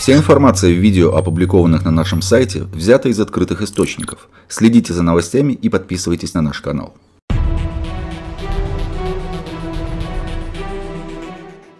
Вся информация в видео, опубликованных на нашем сайте, взята из открытых источников. Следите за новостями и подписывайтесь на наш канал.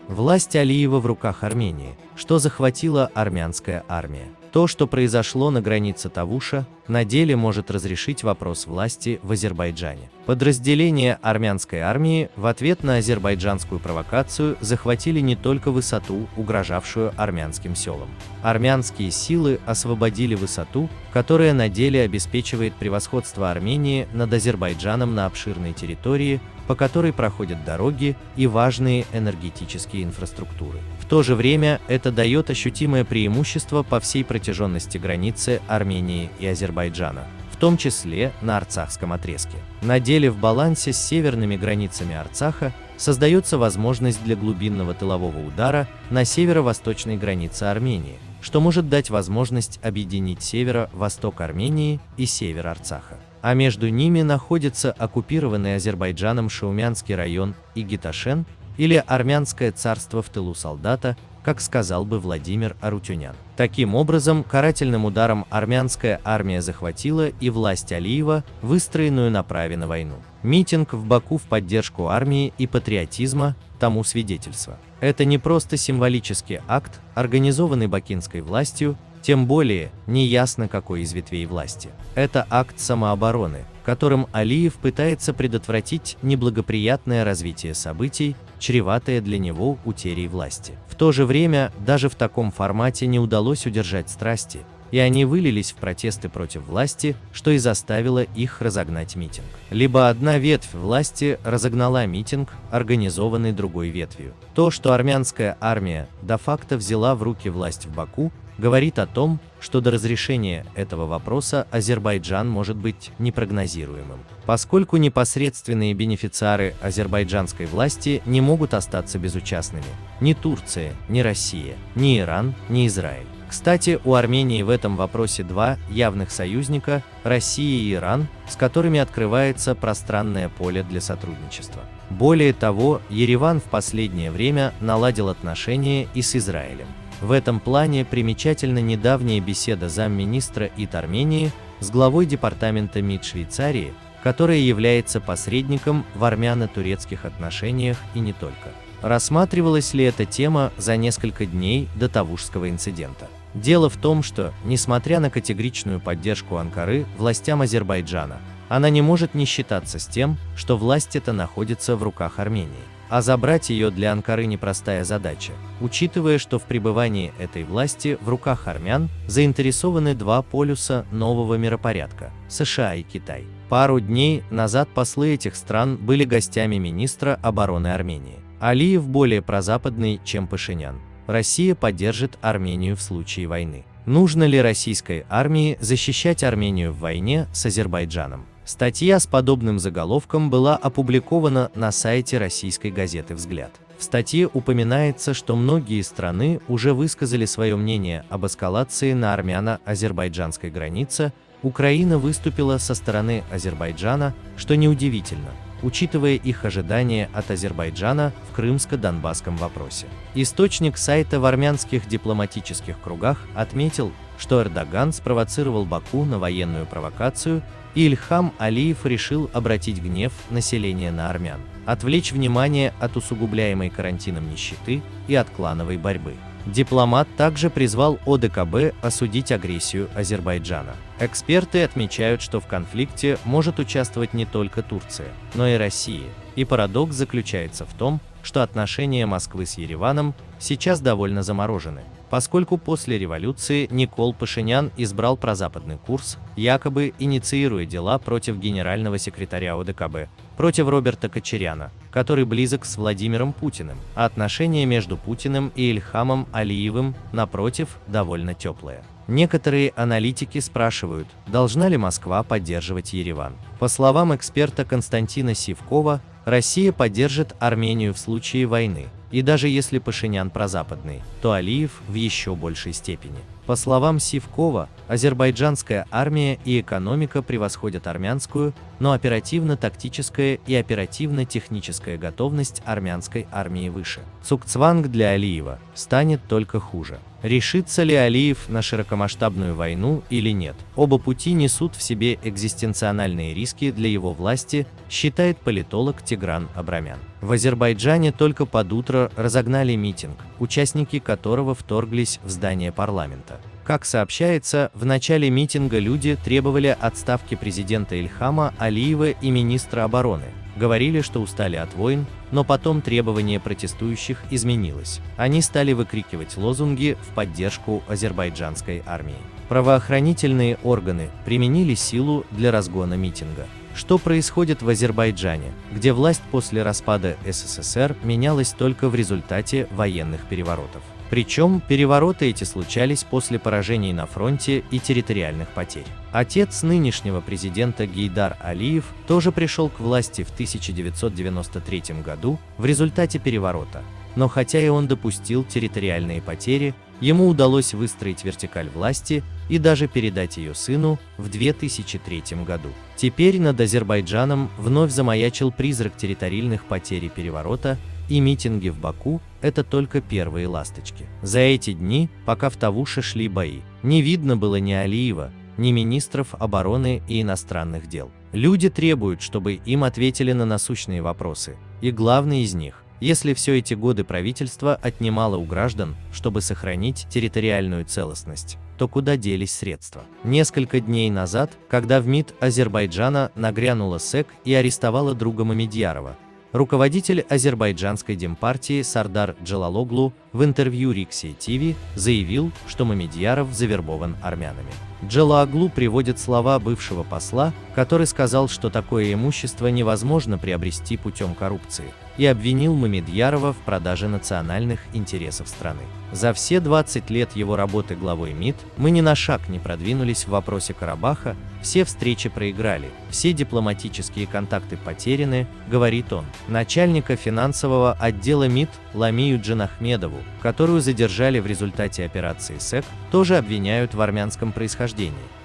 Власть Алиева в руках Армении. Что захватила армянская армия? То, что произошло на границе Тавуша, на деле может разрешить вопрос власти в Азербайджане. Подразделения армянской армии в ответ на азербайджанскую провокацию захватили не только высоту, угрожавшую армянским селам. Армянские силы освободили высоту, которая на деле обеспечивает превосходство Армении над Азербайджаном на обширной территории, по которой проходят дороги и важные энергетические инфраструктуры. В то же время это дает ощутимое преимущество по всей протяженности границы Армении и Азербайджана, в том числе на Арцахском отрезке. На деле в балансе с северными границами Арцаха создается возможность для глубинного тылового удара на северо-восточной границе Армении, что может дать возможность объединить северо-восток Армении и север Арцаха. А между ними находятся оккупированный Азербайджаном Шаумянский район и Гиташен, или армянское царство в тылу солдата, как сказал бы Владимир Арутюнян. Таким образом, карательным ударом армянская армия захватила и власть Алиева, выстроенную на праве на войну. Митинг в Баку в поддержку армии и патриотизма тому свидетельство. Это не просто символический акт, организованный бакинской властью, тем более, неясно какой из ветвей власти. Это акт самообороны, которым Алиев пытается предотвратить неблагоприятное развитие событий, чреватое для него утерей власти. В то же время, даже в таком формате не удалось удержать страсти, и они вылились в протесты против власти, что и заставило их разогнать митинг. Либо одна ветвь власти разогнала митинг, организованный другой ветвью. То, что армянская армия де-факто взяла в руки власть в Баку, говорит о том, что до разрешения этого вопроса Азербайджан может быть непрогнозируемым, поскольку непосредственные бенефициары азербайджанской власти не могут остаться безучастными – ни Турция, ни Россия, ни Иран, ни Израиль. Кстати, у Армении в этом вопросе два явных союзника – Россия и Иран, с которыми открывается пространное поле для сотрудничества. Более того, Ереван в последнее время наладил отношения и с Израилем. В этом плане примечательна недавняя беседа замминистра ИТ Армении с главой департамента МИД Швейцарии, которая является посредником в армяно-турецких отношениях и не только. Рассматривалась ли эта тема за несколько дней до Тавушского инцидента? Дело в том, что, несмотря на категоричную поддержку Анкары властям Азербайджана, она не может не считаться с тем, что власть эта находится в руках Армении. А забрать ее для Анкары непростая задача, учитывая, что в пребывании этой власти в руках армян заинтересованы два полюса нового миропорядка – США и Китай. Пару дней назад послы этих стран были гостями министра обороны Армении. Алиев более прозападный, чем Пашинян. Россия поддержит Армению в случае войны. Нужно ли российской армии защищать Армению в войне с Азербайджаном? Статья с подобным заголовком была опубликована на сайте российской газеты «Взгляд». В статье упоминается, что многие страны уже высказали свое мнение об эскалации на армяно-азербайджанской границе, Украина выступила со стороны Азербайджана, что неудивительно, учитывая их ожидания от Азербайджана в крымско-донбасском вопросе. Источник сайта в армянских дипломатических кругах отметил, что Эрдоган спровоцировал Баку на военную провокацию, и Ильхам Алиев решил обратить гнев населения на армян, отвлечь внимание от усугубляемой карантином нищеты и от клановой борьбы. Дипломат также призвал ОДКБ осудить агрессию Азербайджана. Эксперты отмечают, что в конфликте может участвовать не только Турция, но и Россия. И парадокс заключается в том, что отношения Москвы с Ереваном сейчас довольно заморожены, поскольку после революции Никол Пашинян избрал прозападный курс, якобы инициируя дела против генерального секретаря ОДКБ, против Роберта Кочеряна, который близок с Владимиром Путиным, а отношения между Путиным и Ильхамом Алиевым, напротив, довольно теплые. Некоторые аналитики спрашивают, должна ли Москва поддерживать Ереван. По словам эксперта Константина Сивкова, Россия поддержит Армению в случае войны, И даже если Пашинян прозападный, то Алиев в еще большей степени. По словам Сивкова, азербайджанская армия и экономика превосходят армянскую, но оперативно-тактическая и оперативно-техническая готовность армянской армии выше. Цукцванг для Алиева станет только хуже. Решится ли Алиев на широкомасштабную войну или нет? Оба пути несут в себе экзистенциальные риски для его власти, считает политолог Тигран Абрамян. В Азербайджане только под утро разогнали митинг, участники которого вторглись в здание парламента. Как сообщается, в начале митинга люди требовали отставки президента Ильхама Алиева и министра обороны, говорили, что устали от войн, но потом требование протестующих изменилось. Они стали выкрикивать лозунги в поддержку азербайджанской армии. Правоохранительные органы применили силу для разгона митинга. Что происходит в Азербайджане, где власть после распада СССР менялась только в результате военных переворотов? Причем перевороты эти случались после поражений на фронте и территориальных потерь. Отец нынешнего президента Гейдар Алиев тоже пришел к власти в 1993 году в результате переворота, но хотя и он допустил территориальные потери, ему удалось выстроить вертикаль власти и даже передать ее сыну в 2003 году. Теперь над Азербайджаном вновь замаячил призрак территориальных потерь и переворота, и митинги в Баку – это только первые ласточки. За эти дни, пока в Тавуше шли бои, не видно было ни Алиева, ни министров обороны и иностранных дел. Люди требуют, чтобы им ответили на насущные вопросы, и главный из них – если все эти годы правительство отнимало у граждан, чтобы сохранить территориальную целостность, то куда делись средства? Несколько дней назад, когда в МИД Азербайджана нагрянула СЭК и арестовала друга Мамедьярова, руководитель азербайджанской демпартии Сардар Джалалоглу в интервью Рикси ТВ заявил, что Мамедьяров завербован армянами. Джалалоглу приводит слова бывшего посла, который сказал, что такое имущество невозможно приобрести путем коррупции, и обвинил Мамедьярова в продаже национальных интересов страны. За все 20 лет его работы главой МИД мы ни на шаг не продвинулись в вопросе Карабаха, все встречи проиграли, все дипломатические контакты потеряны, говорит он. Начальника финансового отдела МИД Ламию Джинахмедову, которую задержали в результате операции СЭК, тоже обвиняют в армянском происхождении.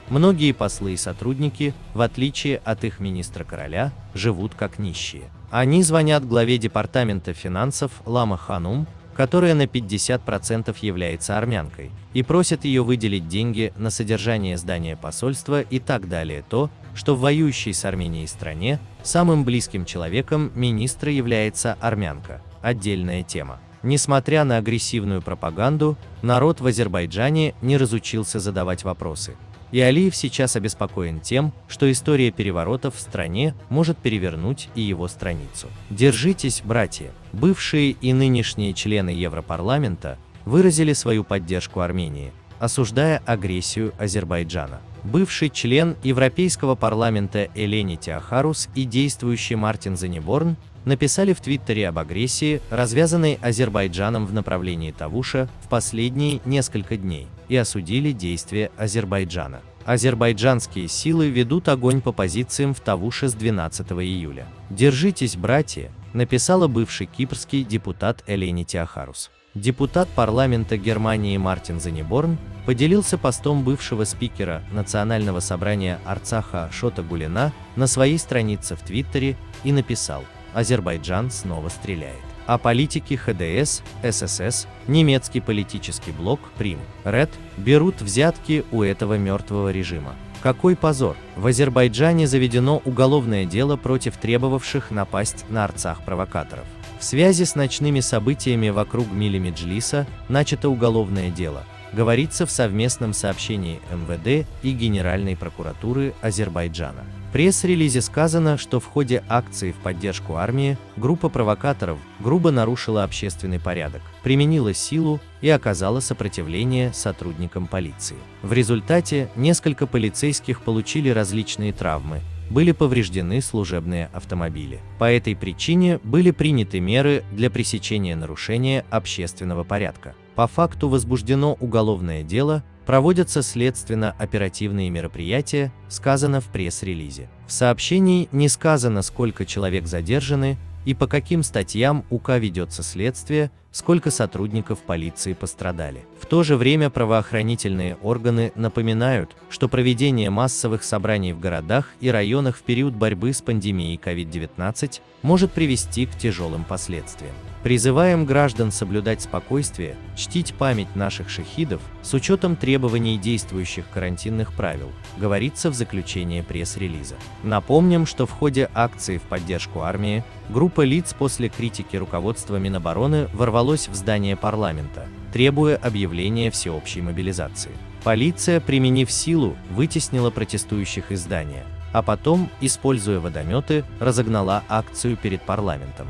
Многие послы и сотрудники, в отличие от их министра-короля, живут как нищие. Они звонят главе департамента финансов Лама Ханум, которая на 50% является армянкой, и просят ее выделить деньги на содержание здания посольства и так далее. То, что в воюющей с Арменией стране самым близким человеком министра является армянка – отдельная тема. Несмотря на агрессивную пропаганду, народ в Азербайджане не разучился задавать вопросы. И Алиев сейчас обеспокоен тем, что история переворотов в стране может перевернуть и его страницу. Держитесь, братья! Бывшие и нынешние члены Европарламента выразили свою поддержку Армении, осуждая агрессию Азербайджана. Бывший член Европейского парламента Элени Тяхарус и действующий Мартин Зенеборн написали в Твиттере об агрессии, развязанной Азербайджаном в направлении Тавуша в последние несколько дней, и осудили действия Азербайджана. Азербайджанские силы ведут огонь по позициям в Тавуше с 12 июля. «Держитесь, братья», написала бывший кипрский депутат Элени Тяхарус. Депутат парламента Германии Мартин Зенеборн поделился постом бывшего спикера Национального собрания Арцаха Шота Гулина на своей странице в Твиттере и написал: «Азербайджан снова стреляет». О политике ХДС, ССС, немецкий политический блок, Прим, Ред, берут взятки у этого мертвого режима. Какой позор! В Азербайджане заведено уголовное дело против требовавших напасть на Арцах провокаторов. В связи с ночными событиями вокруг Мили-Меджлиса начато уголовное дело, говорится в совместном сообщении МВД и Генеральной прокуратуры Азербайджана. В пресс-релизе сказано, что в ходе акции в поддержку армии группа провокаторов грубо нарушила общественный порядок, применила силу и оказала сопротивление сотрудникам полиции. В результате несколько полицейских получили различные травмы, были повреждены служебные автомобили. По этой причине были приняты меры для пресечения нарушения общественного порядка. По факту возбуждено уголовное дело, проводятся следственно-оперативные мероприятия, сказано в пресс-релизе. В сообщении не сказано, сколько человек задержаны, и по каким статьям УК ведется следствие, сколько сотрудников полиции пострадали. В то же время правоохранительные органы напоминают, что проведение массовых собраний в городах и районах в период борьбы с пандемией COVID-19 может привести к тяжелым последствиям. Призываем граждан соблюдать спокойствие, чтить память наших шахидов с учетом требований действующих карантинных правил, говорится в заключении пресс-релиза. Напомним, что в ходе акции в поддержку армии группа лиц после критики руководства Минобороны ворвалась в здание парламента, требуя объявления всеобщей мобилизации. Полиция, применив силу, вытеснила протестующих из здания, а потом, используя водометы, разогнала акцию перед парламентом.